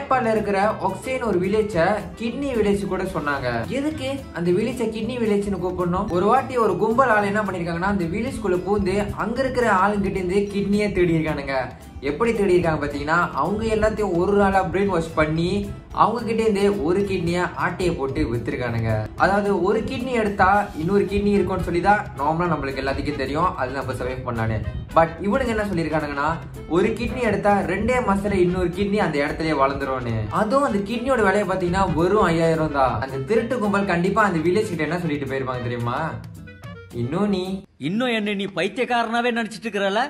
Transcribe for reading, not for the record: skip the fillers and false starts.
நேபாள இருக்கிற ஒக்சேன் ஒரு வில்லேஜை கிட்னி வில்லேஜ் கூட சொன்னாங்க. எதுக்கு அந்த வில்லேஜை கிட்னி வில்லேஜ்னு கூப்பிடணும்? ஒரு வாட்டி ஒரு கும்பல் ஆள் என்ன பண்ணிருக்காங்கன்னா அந்த வில்லேஜ்குள்ள பூந்து அங்க இருக்கிற ஆளுங்கிட்ட இருந்து கிட்னியை தேடி இருக்கானுங்க. எப்படி தேடி இருக்காங்க பாத்தீங்கன்னா அவங்க எல்லாத்தையும் ஒரு நாளா பிரெயின் வாஷ் பண்ணி அவங்க கிட்டே இருந்து ஒரு கிட்னியை ஆட்டையை போட்டு வித்துருக்கானுங்க. அதாவது ஒரு கிட்னி எடுத்தா இன்னொரு கிட்னி இருக்கும்னு சொல்லிதான் நார்மலா நம்மளுக்கு எல்லாத்துக்கும் தெரியும், அது நம்ம சர்வைவ் பண்ணானே. பட் இவனுக்கு என்ன சொல்லியிருக்கானுங்கன்னா ஒரு கிட்னி எடுத்தா 2 மாசத்துல இன்னொரு கிட்னி அந்த இடத்துலயே வளர்ந்துரும்னு. அதுவும் அந்த கிட்னியோட விலையை பாத்தீங்கன்னா வெறும் 5000 தான். அந்த திருட்டு கும்பல் கண்டிப்பா அந்த வில்லேஜ் கிட்ட என்ன சொல்லிட்டு போயிருப்பாங்க தெரியுமா, இன்னும் என்ன நீ பைத்தியக்காரனாவே நினைச்சிட்டு இருக்கிறல,